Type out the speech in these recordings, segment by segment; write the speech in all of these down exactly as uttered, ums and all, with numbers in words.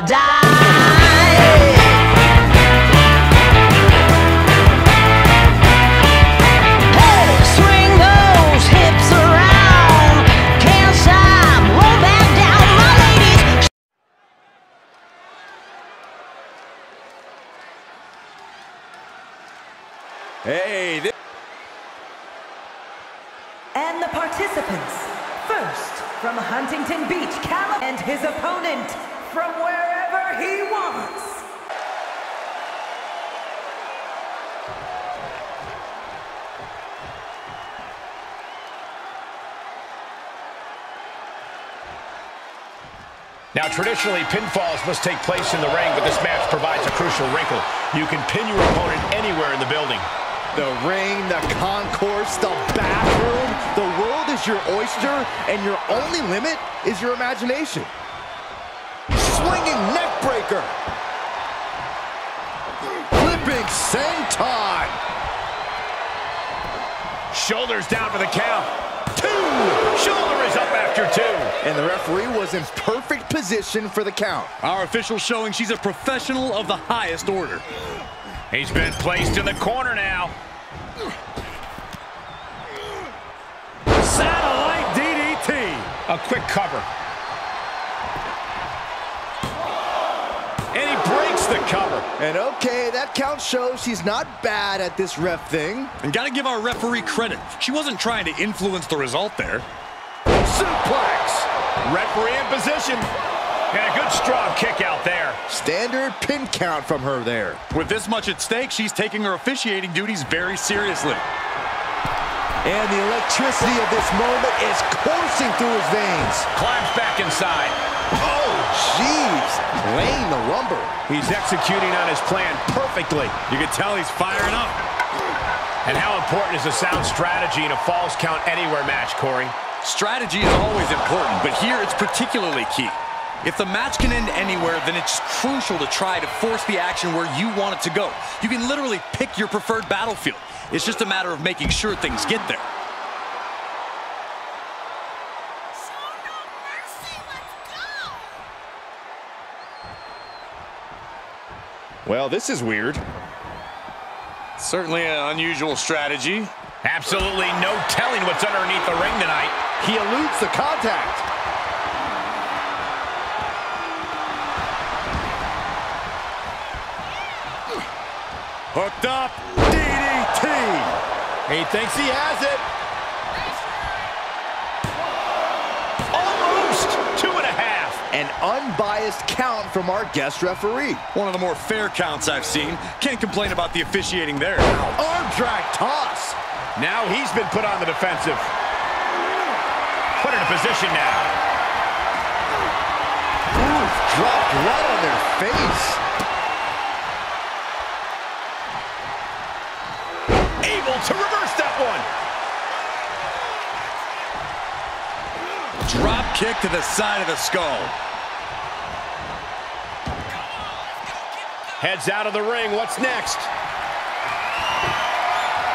gonna die. Hey, this and the participants, first from Huntington Beach, California, and his opponent from wherever he wants. Now, traditionally, pinfalls must take place in the ring, but this match provides a crucial wrinkle. You can pin your opponent anywhere in the building. The ring, the concourse, the bathroom, the world is your oyster, and your only limit is your imagination. Swinging neck breaker. Flipping senton. Shoulders down for the count. Two. Shoulder is up after two. And the referee was in perfect position for the count. Our official showing she's a professional of the highest order. He's been placed in the corner now. Satellite D D T. A quick cover. And he breaks the cover. And okay, that count shows she's not bad at this ref thing. And gotta give our referee credit. She wasn't trying to influence the result there. Suplex. Referee in position. And a good strong kick out there. Standard pin count from her there. With this much at stake, she's taking her officiating duties very seriously. And the electricity of this moment is coursing through his veins. Climbs back inside. Oh, jeez. Playing the rumble. He's executing on his plan perfectly. You can tell he's firing up. And how important is a sound strategy in a falls count anywhere match, Corey? Strategy is always important, but here it's particularly key. If the match can end anywhere, then it's crucial to try to force the action where you want it to go. You can literally pick your preferred battlefield. It's just a matter of making sure things get there. Well, this is weird. Certainly an unusual strategy. Absolutely no telling what's underneath the ring tonight. He eludes the contact. Hooked up. D D T. He thinks he has it. Almost two and a half. An unbiased count from our guest referee. One of the more fair counts I've seen. Can't complain about the officiating there. Arm drag toss. Now he's been put on the defensive. Put in a position now. Ooh, dropped right on their face. Able to reverse that one. Drop kick to the side of the skull. Heads out of the ring. What's next?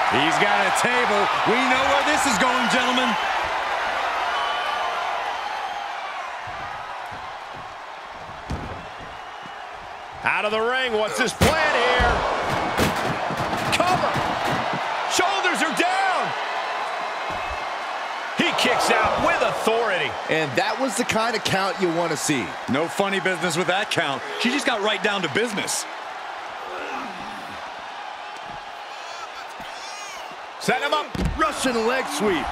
He's got a table. We know where this is going, gentlemen. Out of the ring. What's his plan here? Cover. Shoulders are down. He kicks out with authority. And that was the kind of count you want to see. No funny business with that count. She just got right down to business. Set him up. Russian leg sweep.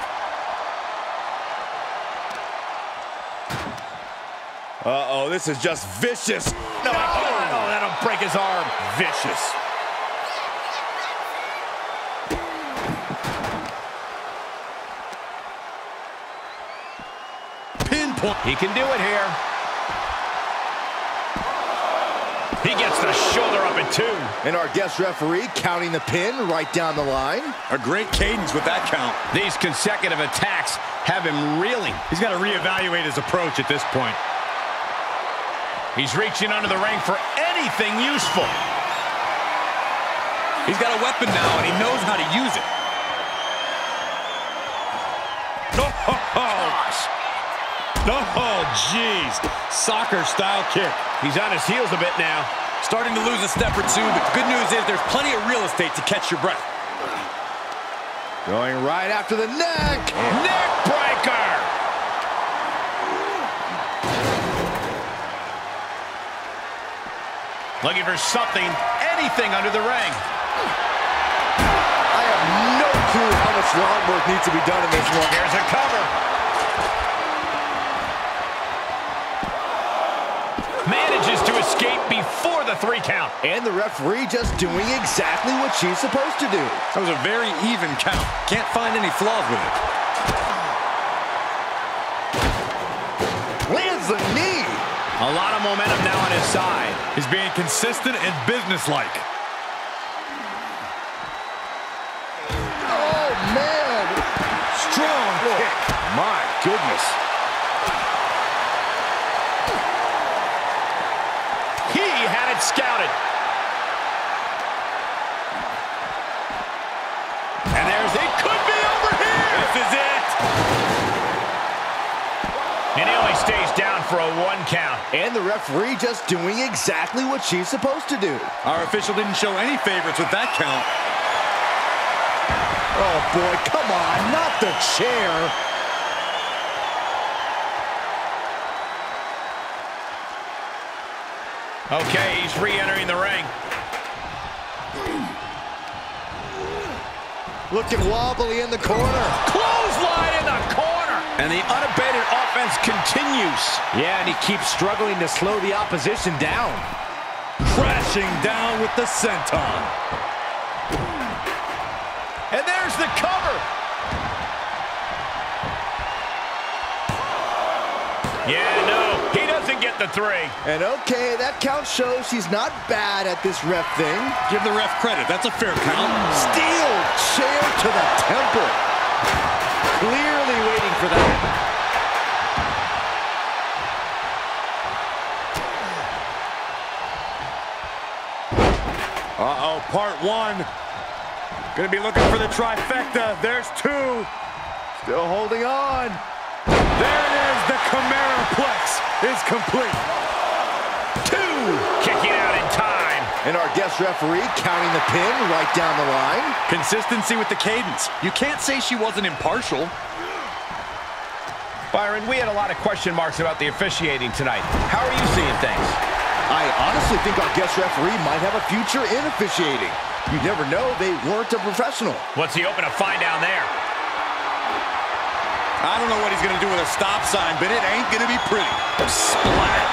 Uh-oh, this is just vicious. No, no. Oh, that'll break his arm. Vicious. Pinpoint. He can do it here. He gets the shoulder up at two. And our guest referee counting the pin right down the line. A great cadence with that count. These consecutive attacks have him reeling. He's got to reevaluate his approach at this point. He's reaching under the ring for anything useful. He's got a weapon now, and he knows how to use it. Oh, gosh. Oh, jeez. Soccer-style kick. He's on his heels a bit now. Starting to lose a step or two, but the good news is there's plenty of real estate to catch your breath. Going right after the neck. Yeah. Neck breaker. Looking for something, anything under the ring. I have no clue how much lawn work needs to be done in this one. Here's a cover. Manages to escape before the three count. And the referee just doing exactly what she's supposed to do. That was a very even count. Can't find any flaws with it. Lands the knee. A lot of momentum now on his side. He's being consistent and businesslike. Oh, man. Strong kick. My goodness. Scouted. And there's it. Could be over here. This is it. And he only stays down for a one count. And the referee just doing exactly what she's supposed to do. Our official didn't show any favorites with that count. Oh, boy. Come on. Not the chair. Okay, he's re-entering the ring. Looking wobbly in the corner. Clothesline in the corner. And the unabated offense continues. Yeah, and he keeps struggling to slow the opposition down. Crashing down with the senton. And there's the cover. Yeah, no. Get the three. And okay, that count shows she's not bad at this ref thing. Give the ref credit. That's a fair count. Steel chair to the temple. Clearly waiting for that. Uh-oh, part one. Gonna be looking for the trifecta. There's two. Still holding on. There it is. The Chimeraplex is complete. Two. Kicking out in time. And our guest referee counting the pin right down the line. Consistency with the cadence. You can't say she wasn't impartial. Byron, we had a lot of question marks about the officiating tonight. How are you seeing things? I honestly think our guest referee might have a future in officiating. You never know. They weren't a professional. What's he open to find down there? I don't know what he's going to do with a stop sign, but it ain't going to be pretty. Splat.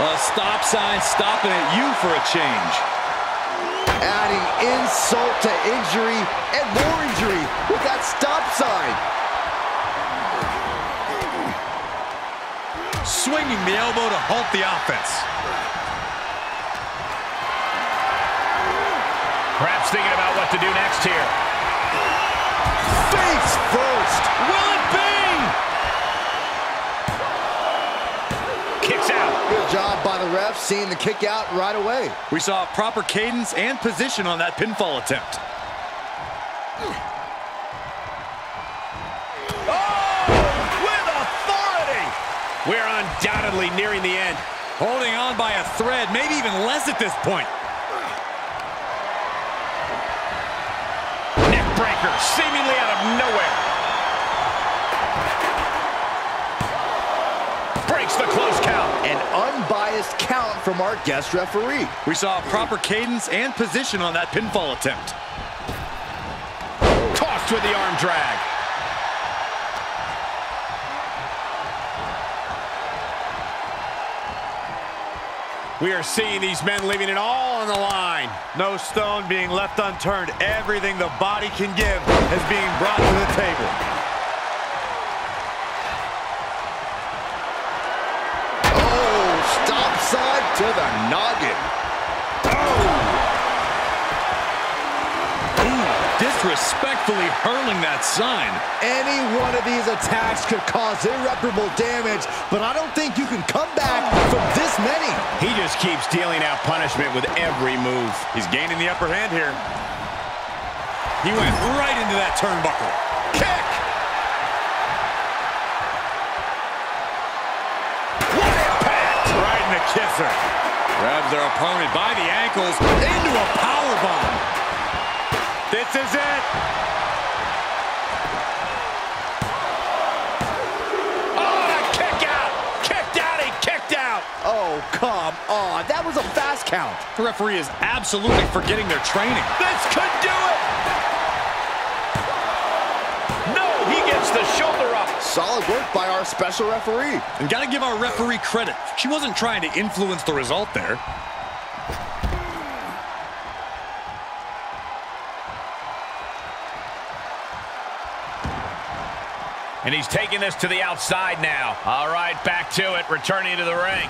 A stop sign stopping at you for a change. Adding insult to injury and more injury with that stop sign. Swinging the elbow to halt the offense. Perhaps thinking about what to do next here. Face first. Will it be? Job by the ref, seeing the kick out right away. We saw a proper cadence and position on that pinfall attempt. Oh, with authority! We're undoubtedly nearing the end. Holding on by a thread, maybe even less at this point. Neck breaker, seemingly out of nowhere. Breaks the close count. An unbiased count from our guest referee. We saw a proper cadence and position on that pinfall attempt. Tossed with the arm drag. We are seeing these men leaving it all on the line. No stone being left unturned. Everything the body can give is being brought to the table. Side to the noggin. Oh! Ooh, disrespectfully hurling that sign. Any one of these attacks could cause irreparable damage, but I don't think you can come back from this many. He just keeps dealing out punishment with every move. He's gaining the upper hand here. He went right into that turnbuckle. Kick! kisser. Grabs their opponent by the ankles into a powerbomb. This is it. Oh, a kick out. Kicked out and kicked out. Oh, come on. That was a fast count. The referee is absolutely forgetting their training. This could do it. The shoulder up. Solid work by our special referee. And gotta give our referee credit. She wasn't trying to influence the result there. And he's taking this to the outside now. All right, back to it, returning to the ring.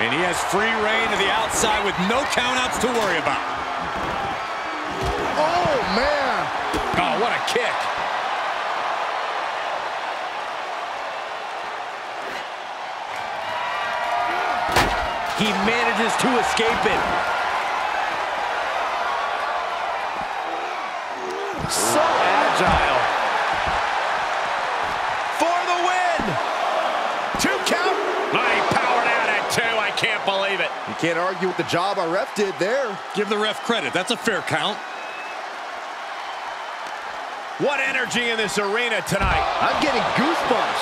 And he has free reign to the outside with no countouts to worry about. Oh, man. Oh, what a kick. He manages to escape it. So agile. For the win. Two count. My powered out at two. I can't believe it. You can't argue with the job our ref did there. Give the ref credit. That's a fair count. What energy in this arena tonight. I'm getting goosebumps.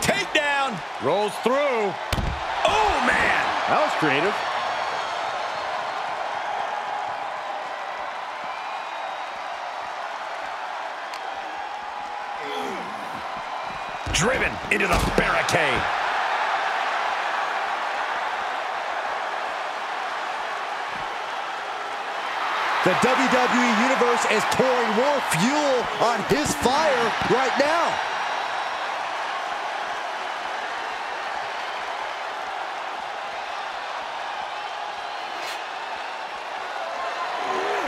Takedown. Rolls through. Oh, man. That was creative. Driven into the barricade. The W W E Universe is pouring more fuel on his fire right now.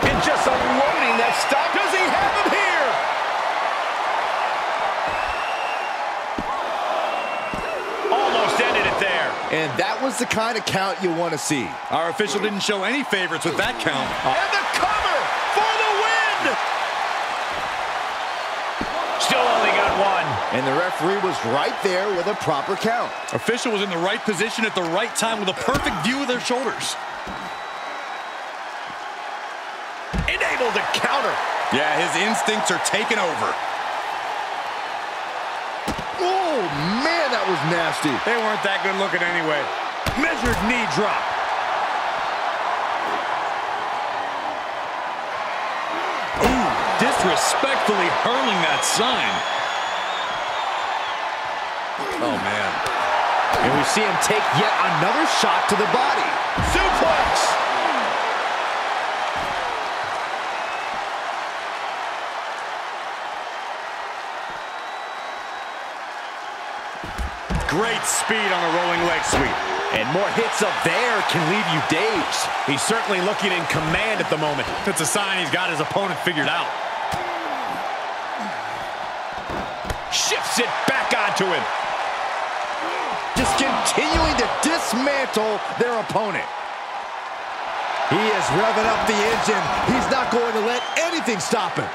And just unloading that stock. Does he have him here? Almost ended it there. And that was the kind of count you want to see. Our official didn't show any favorites with that count. And the cover for the win! Still only got one. And the referee was right there with a proper count. Official was in the right position at the right time with a perfect view of their shoulders. Enabled to counter. Yeah, his instincts are taking over. Oh, man, that was nasty. They weren't that good looking anyway. Measured knee drop. Disrespectfully hurling that sign. Oh, man. And we see him take yet another shot to the body. Suplex! Great speed on a rolling leg sweep. And more hits up there can leave you dazed. He's certainly looking in command at the moment. That's a sign he's got his opponent figured out. Shifts it back onto him. Just continuing to dismantle their opponent. He is revving up the engine. He's not going to let anything stop him.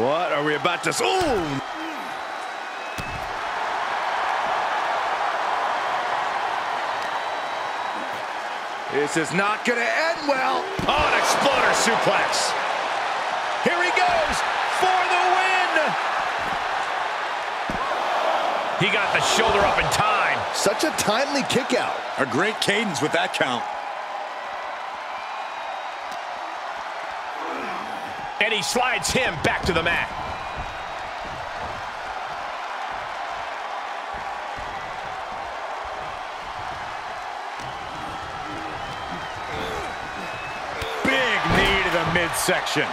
What are we about to... Ooh! This is not going to end well. Oh, an exploder suplex. Here he goes. For the win! He got the shoulder up in time. Such a timely kick out. A great cadence with that count. And he slides him back to the mat. Big knee to the midsection.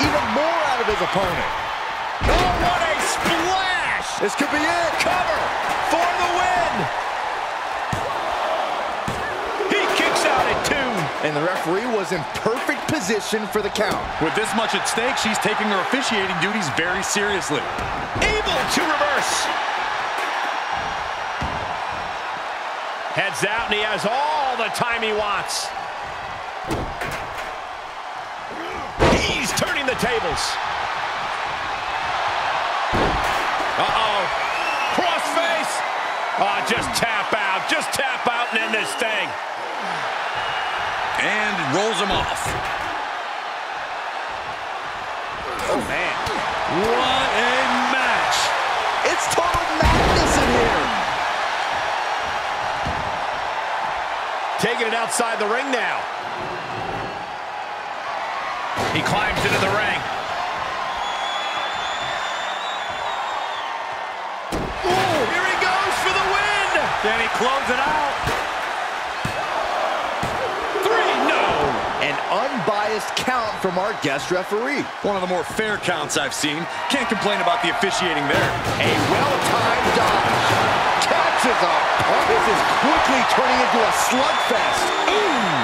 Even more out of his opponent. Oh, what a splash! This could be it. Cover for the win. He kicks out at two. And the referee was in perfect position for the count. With this much at stake, she's taking her officiating duties very seriously. Able to reverse. Heads out, and he has all the time he wants. He's turning the tables. Uh-oh. Crossface. Oh, just tap out. Just tap out and end this thing. And rolls him off. Oh, man. What a match. It's total madness in here. Taking it outside the ring now. He climbs into the ring. Ooh, here he goes for the win. Then he closes it out. Unbiased count from our guest referee. One of the more fair counts I've seen. Can't complain about the officiating there. A well-timed dodge. Catches up. Oh, this is quickly turning into a slugfest. Ooh!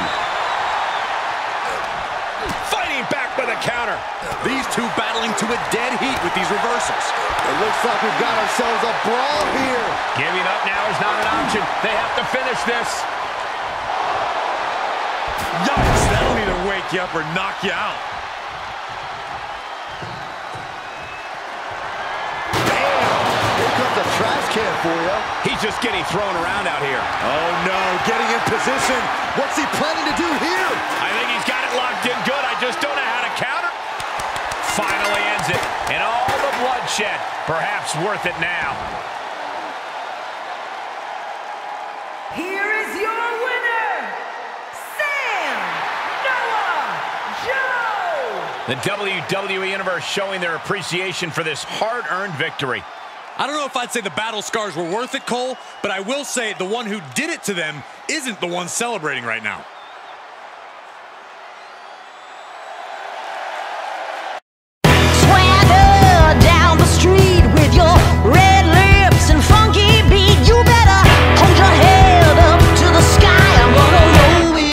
Fighting back with a counter. These two battling to a dead heat with these reversals. It looks like we've got ourselves a brawl here. Giving up now is not an option. They have to finish this. Yikes! That'll either wake you up or knock you out. Bam! Here comes a trash can for you. He's just getting thrown around out here. Oh, no. Getting in position. What's he planning to do here? I think he's got it locked in good. I just don't know how to counter. Finally ends it. And all the bloodshed, perhaps worth it now. Here is your The W W E Universe showing their appreciation for this hard-earned victory. I don't know if I'd say the battle scars were worth it, Cole, but I will say the one who did it to them isn't the one celebrating right now.